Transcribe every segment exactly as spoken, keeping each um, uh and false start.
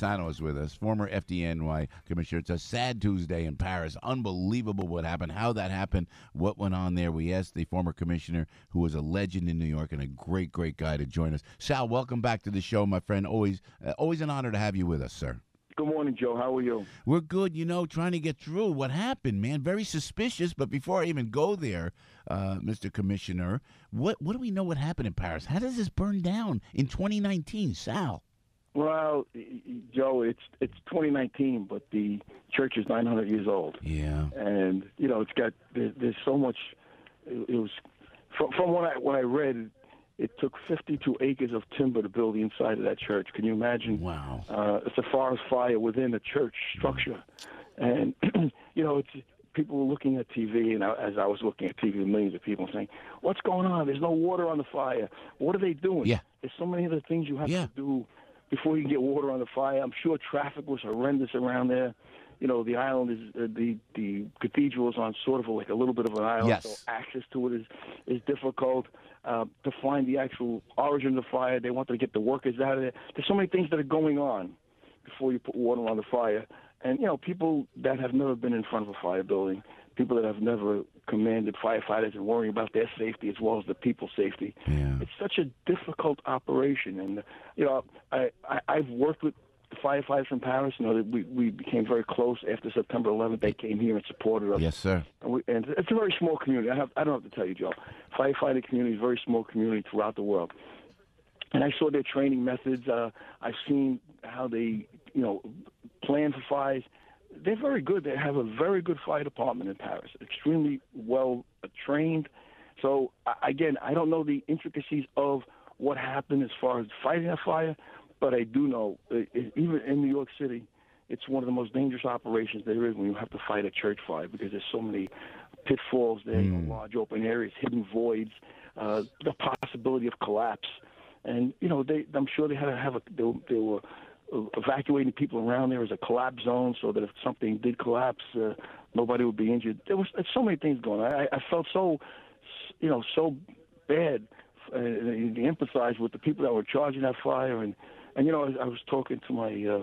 Cassano is with us, former F D N Y commissioner. It's a sad Tuesday in Paris. Unbelievable what happened, how that happened, what went on there. We asked the former commissioner, who was a legend in New York and a great, great guy, to join us. Sal, welcome back to the show, my friend. Always, uh, always an honor to have you with us, sir. Good morning, Joe. How are you? We're good, you know, trying to get through what happened, man. Very suspicious. But before I even go there, uh, Mister Commissioner, what what do we know what happened in Paris? How does this burn down in twenty nineteen, Sal? Well, Joe, it's it's twenty nineteen, but the church is nine hundred years old. Yeah. And, you know, it's got, there, there's so much, it, it was, from, from what I, what I read, it took fifty-two acres of timber to build the inside of that church. Can you imagine? Wow. Uh, it's a forest fire within a church structure. And, you know, it's, people were looking at T V, and I, as I was looking at T V, millions of people saying, what's going on? There's no water on the fire. What are they doing? Yeah. There's so many other things you have yeah. to do before you can get water on the fire. I'm sure traffic was horrendous around there. You know, the island is uh, the the cathedral is on sort of a, like a little bit of an island, yes. so access to it is is difficult. Uh, to find the actual origin of the fire, they wanted to get the workers out of there. There's so many things that are going on before you put water on the fire. And you know, people that have never been in front of a fire building, people that have never commanded firefighters and worrying about their safety as well as the people's safety. Yeah. It's such a difficult operation, and you know, I, I I've worked with the firefighters from Paris. You know, that we, we became very close after September eleventh. They came here and supported us. Yes, sir. And, we, and it's a very small community. I have I don't have to tell you, Joe. Firefighting community is a very small community throughout the world. And I saw their training methods. Uh, I've seen how they, you know, plan for fires. They're very good. They have a very good fire department in Paris, extremely well trained. So, again, I don't know the intricacies of what happened as far as fighting a fire, but I do know, even in New York City, it's one of the most dangerous operations there is when you have to fight a church fire, because there's so many pitfalls there, mm. you know, large open areas, hidden voids, uh, the possibility of collapse. And, you know, they, I'm sure they had to have a they, – they were evacuating people around there as a collapse zone so that if something did collapse, uh, nobody would be injured. There was so many things going on. I, I felt so, you know, so bad and uh, empathize with the people that were charging that fire. And, and you know, I, I was talking to my uh,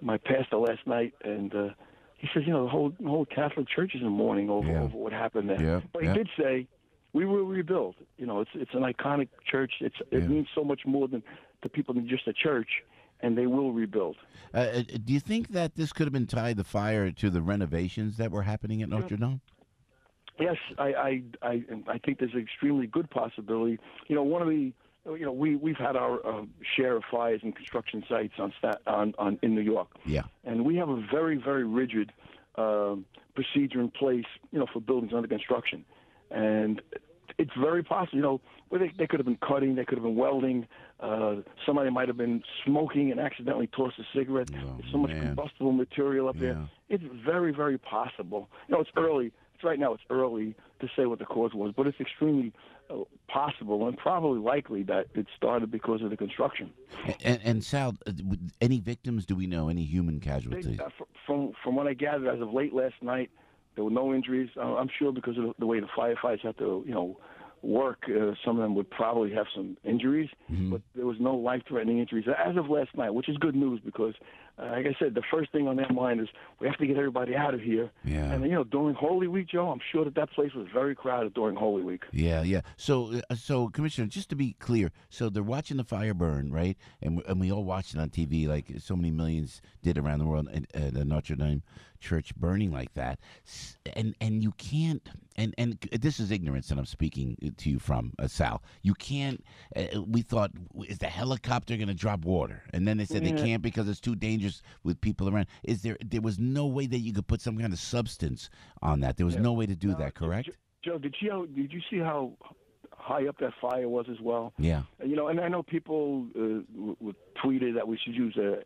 my pastor last night, and uh, he says, you know, the whole the whole Catholic Church is in mourning over, yeah. over what happened there. Yeah. But he yeah. did say, we will rebuild. You know, it's it's an iconic church. It's It yeah. means so much more than to people than just a church. And they will rebuild. Uh, do you think that this could have been tied, the fire, to the renovations that were happening at Notre Dame? Yes, I I, I, I think there's an extremely good possibility. You know, one of the, you know, we we've had our uh, share of fires and construction sites on stat, on on in New York. Yeah, and we have a very very rigid uh, procedure in place, you know, for buildings under construction, and it's very possible, you know, where they, they could have been cutting, they could have been welding, uh, somebody might have been smoking and accidentally tossed a cigarette. Oh, There's so much man. combustible material up yeah. there. It's very, very possible. You know, it's early. It's right now it's early to say what the cause was, but it's extremely uh, possible and probably likely that it started because of the construction. And, and, and Sal, any victims, do we know, any human casualties? They, uh, from, from what I gathered as of late last night, there were no injuries. I'm sure because of the way the firefighters had to, you know, work, uh, some of them would probably have some injuries, mm-hmm. but there was no life-threatening injuries as of last night, which is good news because, uh, like I said, the first thing on their mind is we have to get everybody out of here. Yeah. And, you know, during Holy Week, Joe, I'm sure that that place was very crowded during Holy Week. Yeah, yeah. So, uh, so Commissioner, just to be clear, so they're watching the fire burn, right? And, and we all watched it on T V like so many millions did around the world at, at the Notre Dame church burning like that. And and you can't, and, and this is ignorance that I'm speaking to you from, uh, Sal. You can't, uh, we thought, is the helicopter going to drop water? And then they said yeah. they can't because it's too dangerous with people around. Is there there was no way that you could put some kind of substance on that? There was yeah. no way to do no, that, correct? Joe, did you did you see how high up that fire was as well? Yeah. You know, and I know people uh, w w tweeted that we should use uh,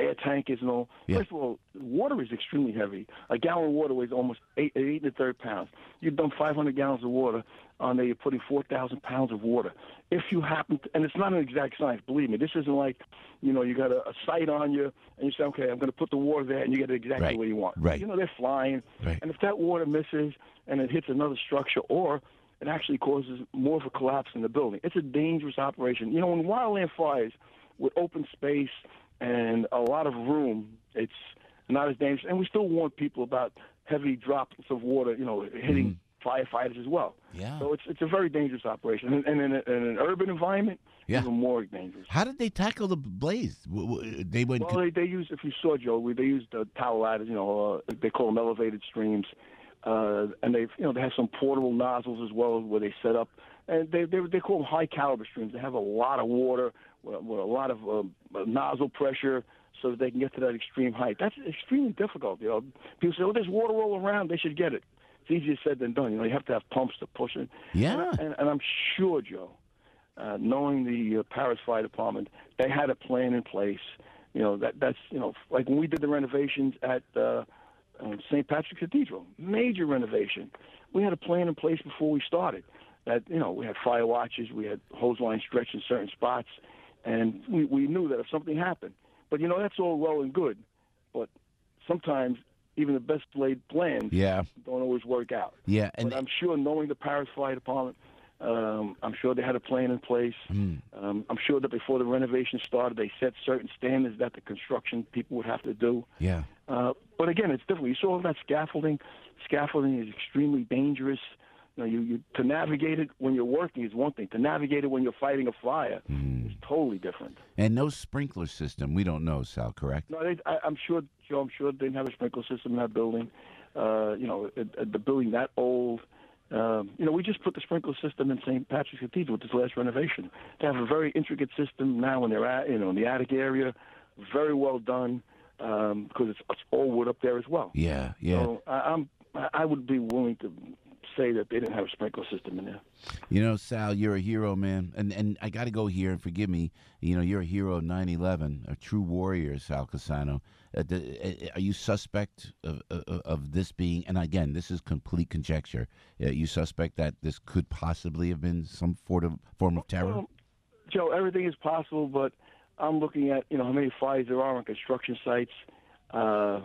air tankers and all. Yeah. First of all, water is extremely heavy. A gallon of water weighs almost eight, eight and a third pounds. You dump five hundred gallons of water on there, you're putting four thousand pounds of water. If you happen to, and it's not an exact science, believe me, this isn't like, you know, you got a, a sight on you, and you say, okay, I'm going to put the water there, and you get it exactly right. where you want. Right. You know, they're flying, right. and if that water misses and it hits another structure, or it actually causes more of a collapse in the building, it's a dangerous operation. You know, when wildland fires with open space and a lot of room. It's not as dangerous. And we still warn people about heavy droplets of water, you know, hitting mm. firefighters as well. Yeah. So it's it's a very dangerous operation. And, and in, a, in an urban environment, yeah. even more dangerous. How did they tackle the blaze? They went well, they, they used, if you saw, Joe, they used uh, towel ladders, you know, uh, they call them elevated streams. Uh, and they've, you know, they have some portable nozzles as well where they set up. And they they, they call them high-caliber streams. They have a lot of water with, with a lot of um, nozzle pressure, so that they can get to that extreme height. That's extremely difficult. You know, people say, "Oh, there's water all around. They should get it." It's easier said than done. You know, you have to have pumps to push it. Yeah. And, and I'm sure, Joe, uh, knowing the uh, Paris Fire Department, they had a plan in place. You know, that that's you know, like when we did the renovations at uh, uh, Saint Patrick's Cathedral, major renovation. We had a plan in place before we started. That you know, we had fire watches, we had hose lines stretched in certain spots, and we, we knew that if something happened. But, you know, that's all well and good. But sometimes even the best laid plans yeah. don't always work out. Yeah, and but I'm sure knowing the Paris Fire Department, um, I'm sure they had a plan in place. Mm. Um, I'm sure that before the renovation started, they set certain standards that the construction people would have to do. Yeah. Uh, but, again, it's different. You saw that scaffolding. Scaffolding is extremely dangerous. You know, you, you, to navigate it when you're working is one thing. To navigate it when you're fighting a fire mm. is totally different. And no sprinkler system. We don't know, Sal, correct? No, they, I, I'm sure, Joe, I'm sure they didn't have a sprinkler system in that building. Uh, you know, it, it, the building that old. Um, you know, we just put the sprinkler system in Saint Patrick's Cathedral with this last renovation. They have a very intricate system now in their, at, you know, in the attic area. Very well done because um, it's, it's all wood up there as well. Yeah, yeah. So I, I'm, I would be willing to say that they didn't have a sprinkler system in there. You know, Sal, you're a hero, man. And and I got to go here, and forgive me, you know, you're a hero of nine eleven, a true warrior, Sal Cassano. Uh, the, uh, are you suspect of, of, of this being, and again, this is complete conjecture, uh, you suspect that this could possibly have been some form of, form of terror? Well, Joe, everything is possible, but I'm looking at, you know, how many fires there are on construction sites. Uh,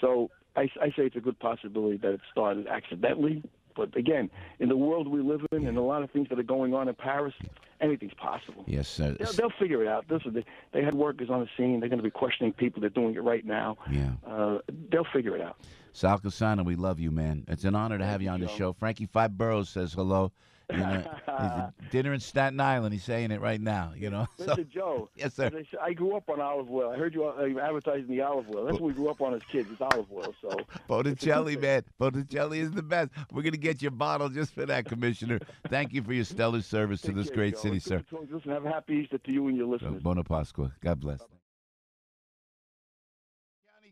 so I, I say it's a good possibility that it started accidentally. But, again, in the world we live in yeah. and a lot of things that are going on in Paris, anything's possible. Yes, uh, they'll, they'll figure it out. This is the, they had workers on the scene. They're going to be questioning people. They're doing it right now. Yeah. Uh, they'll figure it out. Sal Cassano, we love you, man. It's an honor to have you on the show. Frankie Five Burrows says hello. You know, dinner in Staten Island. He's saying it right now. You know, Mister So, Joe. Yes, sir. I grew up on olive oil. I heard you advertising the olive oil. That's what we grew up on as kids. It's olive oil. So Botticelli, man. Botticelli is the best. We're gonna get your bottle just for that, Commissioner. Thank you for your stellar service Take to this care, great Joe. city, it's sir. Listen, have a happy Easter to you and your listeners. Bona Pasqua. God bless. Bye-bye.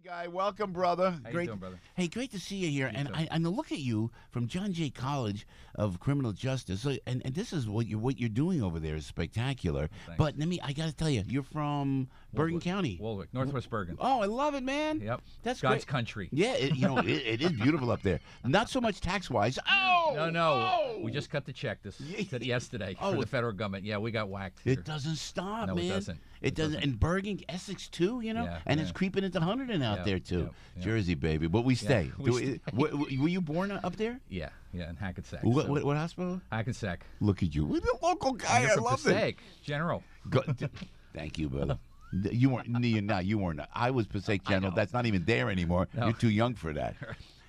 Guy, welcome, brother. How great, you doing, brother? Hey, great to see you here. You and I, I'm gonna look at you from John Jay College of Criminal Justice. So, and, and this is what you what you're doing over there is spectacular. Thanks. But let me, I gotta tell you, you're from Waldwick, Bergen County, Waldwick, Northwest Bergen. Oh, I love it, man. Yep, that's God's great. country. Yeah, it, you know, it, it is beautiful up there. Not so much tax wise. Oh no, no, oh! We just cut the check this yesterday oh, for the federal government. Yeah, we got whacked. Here. It doesn't stop, no, man. No, it doesn't. It doesn't, and Bergen, Essex too, you know, yeah, and yeah. it's creeping into Hunterdon out yeah, there too. Yeah, yeah. Jersey, baby, but we stay. Yeah, we Do we, stay. Were, were you born up there? Yeah, yeah, in Hackensack. What, so. what, what hospital? Hackensack. Look at you, we're the local guy. You're I from love Passaic it. General. Go, thank you, brother. You weren't. You're not. You weren't. I was Passaic General. That's not even there anymore. No. You're too young for that.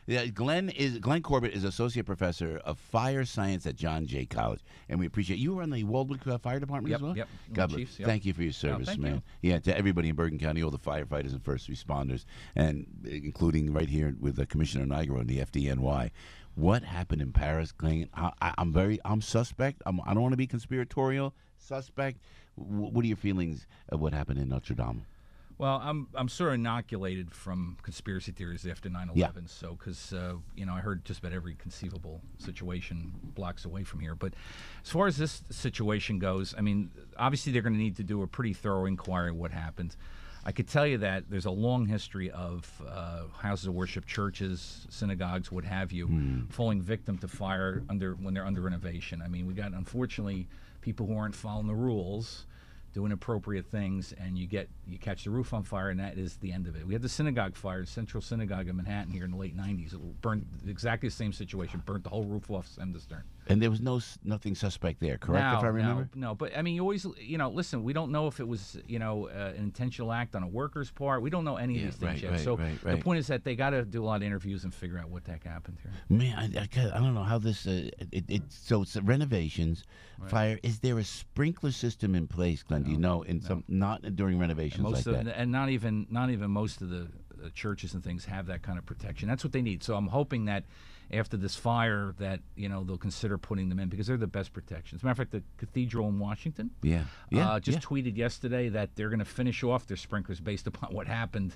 Yeah, Glenn is Glenn Corbett is associate professor of fire science at John Jay College, and we appreciate you. You were on the Waldwick uh, Fire Department yep, as well. Yep. God bless. Chiefs, yep. Thank you for your service, no, man. You. Yeah, to everybody in Bergen County, all the firefighters and first responders, and including right here with uh, Commissioner Nigro and the F D N Y. What happened in Paris, Glenn? I, I, I'm very I'm suspect. I'm, I don't want to be conspiratorial. Suspect. W what are your feelings of what happened in Notre Dame? Well, I'm I'm sort of inoculated from conspiracy theories after nine eleven, yeah. so because uh, you know I heard just about every conceivable situation blocks away from here. But as far as this situation goes, I mean, obviously they're going to need to do a pretty thorough inquiry of what happened. I could tell you that there's a long history of uh, houses of worship, churches, synagogues, what have you, mm. falling victim to fire under when they're under renovation. I mean, we got unfortunately people who aren't following the rules. Doing appropriate things, and you get you catch the roof on fire, and that is the end of it. We had the synagogue fire, Central Synagogue in Manhattan here in the late nineties. It burned exactly the same situation, burnt the whole roof off stem to stern. And there was no nothing suspect there, correct? No, if I remember, no, no. But I mean, you always, you know, listen. We don't know if it was, you know, uh, an intentional act on a worker's part. We don't know any yeah, of these things right, yet. Right, so right, right. the point is that they got to do a lot of interviews and figure out what the heck happened here. Man, I, I, I don't know how this. Uh, it, it so it's renovations, right. fire. Is there a sprinkler system in place, Glenn? No, do you know, in no. some not during renovations and most like of, that, and not even not even most of the uh, churches and things have that kind of protection. That's what they need. So I'm hoping that after this fire that, you know, they'll consider putting them in because they're the best protection. As a matter of fact, the cathedral in Washington yeah, yeah, uh, just yeah. tweeted yesterday that they're going to finish off their sprinklers based upon what happened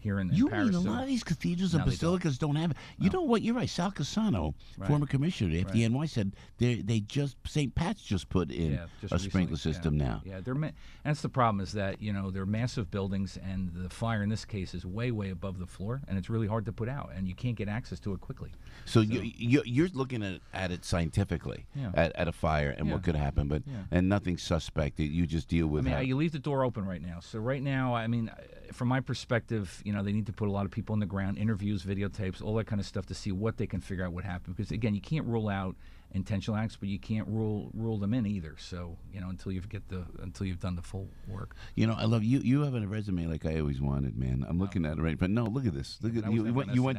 here in, in you Paris. You mean a lot of these cathedrals no, and basilicas don't. don't have it. You no. know what? You're right. Sal Cassano, right. former commissioner at F D N Y, right. said they they just, Saint Pat's just put in yeah, just a recently, sprinkler system yeah. now. Yeah, they're ma that's the problem is that, you know, they're massive buildings and the fire in this case is way, way above the floor and it's really hard to put out and you can't get access to it quickly. So, so you, you, you're looking at, at it scientifically, yeah. at, at a fire and yeah. what could happen, but yeah. and nothing suspect. You just deal with it. I mean, how you leave the door open right now. So right now, I mean, from my perspective, you know, they need to put a lot of people on the ground, interviews, videotapes, all that kind of stuff to see what they can figure out what happened. Because, again, you can't rule out intentional acts, but you can't rule rule them in either. So, you know, until you get the until you've done the full work. You know, I love you. You have a resume like I always wanted, man. I'm looking no. at it right, but no, look at this. Look at you. You went. You went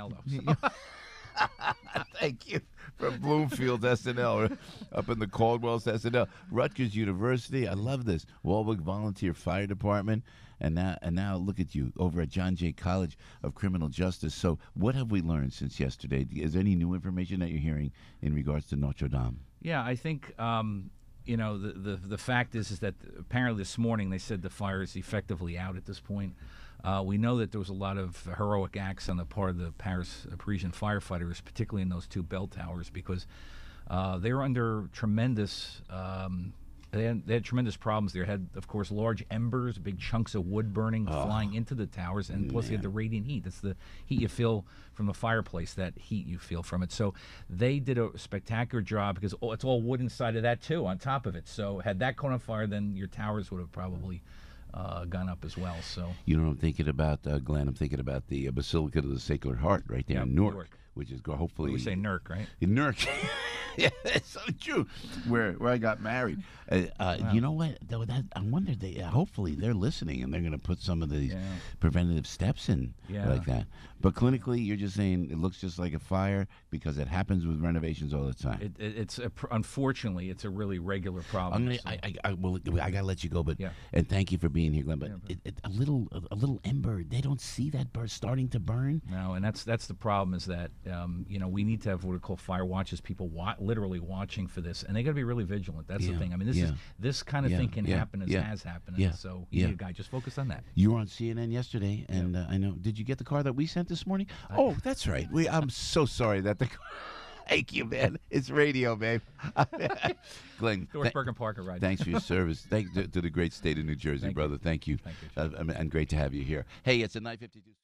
Thank you. From Bloomfield's S N L, up in the Caldwell's S N L, Rutgers University. I love this. Waldwick Volunteer Fire Department. And now, and now look at you over at John Jay College of Criminal Justice. So what have we learned since yesterday? Is there any new information that you're hearing in regards to Notre Dame? Yeah, I think, um, you know, the, the, the fact is, is that apparently this morning they said the fire is effectively out at this point. Uh, we know that there was a lot of heroic acts on the part of the Paris, uh, Parisian firefighters, particularly in those two bell towers, because uh, they were under tremendous um, They had, they had tremendous problems there. Had, of course, large embers, big chunks of wood burning, oh, flying into the towers, and man. plus you had the radiant heat. That's the heat you feel from the fireplace, that heat you feel from it. So they did a spectacular job because oh, it's all wood inside of that, too, on top of it. So had that caught on fire, then your towers would have probably uh, gone up as well. So you know what I'm thinking about, uh, Glenn? I'm thinking about the uh, Basilica of the Sacred Heart right there yep, in Newark, Newark, which is hopefully... We say Newark, right? Newark. Yeah, that's so true. Where where I got married, uh, uh, wow. you know what? That, that, I wonder. They uh, hopefully they're listening and they're going to put some of these yeah. preventative steps in yeah. like that. But clinically, you're just saying it looks just like a fire because it happens with renovations all the time. It, it, it's a pr unfortunately it's a really regular problem. I'm gonna, so. I, I, I, well, I gotta let you go, but yeah. and thank you for being here, Glenn. But, yeah, but it, it, a little a little ember, they don't see that bird starting to burn. No, and that's that's the problem is that um, you know we need to have what we call fire watches. People watch. Literally watching for this, and they got to be really vigilant. That's yeah, the thing. I mean, this yeah. is this kind of yeah, thing can yeah, happen as yeah, has happened. Yeah, so you yeah. need a guy just focus on that. You were on C N N yesterday, and yep. uh, I know. Did you get the car that we sent this morning? I, oh, that's right. We. I'm so sorry that the. Car Thank you, man. It's radio, babe. Glenn. Dorsberg and Parker, right? Thanks for your service. Thanks to, to the great state of New Jersey, Thank brother. You. Thank you. Thank you uh, and great to have you here. Hey, it's a nine fifty-two.